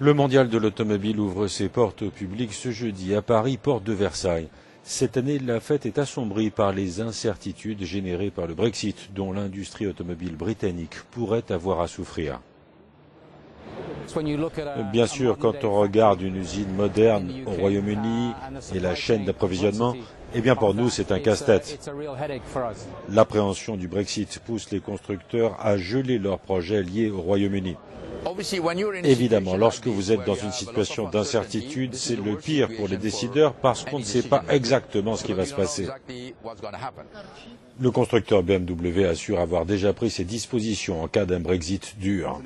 Le Mondial de l'automobile ouvre ses portes au public ce jeudi à Paris, porte de Versailles. Cette année, la fête est assombrie par les incertitudes générées par le Brexit, dont l'industrie automobile britannique pourrait avoir à souffrir. Bien sûr, quand on regarde une usine moderne au Royaume-Uni et la chaîne d'approvisionnement, pour nous, c'est un casse-tête. L'appréhension du Brexit pousse les constructeurs à geler leurs projets liés au Royaume-Uni. Évidemment, lorsque vous êtes dans une situation d'incertitude, c'est le pire pour les décideurs parce qu'on ne sait pas exactement ce qui va se passer. Le constructeur BMW assure avoir déjà pris ses dispositions en cas d'un Brexit dur.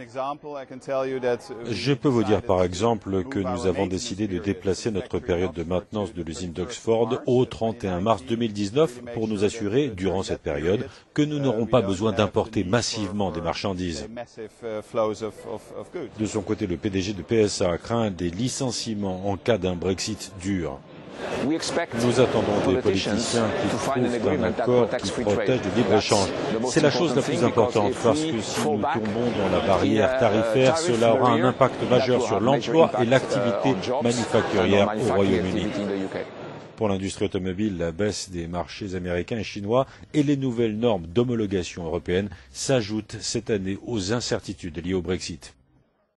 Je peux vous dire par exemple que nous avons décidé de déplacer notre période de maintenance de l'usine d'Oxford au 31 mars 2019 pour nous assurer, durant cette période, que nous n'aurons pas besoin d'importer massivement des marchandises. De son côté, le PDG de PSA craint des licenciements en cas d'un Brexit dur. Nous attendons des politiciens qui trouvent un accord qui protège le libre-échange. C'est la chose la plus importante parce que si nous tombons dans la barrière tarifaire, cela aura un impact majeur sur l'emploi et l'activité manufacturière au Royaume-Uni. Pour l'industrie automobile, la baisse des marchés américains et chinois et les nouvelles normes d'homologation européennes s'ajoutent cette année aux incertitudes liées au Brexit.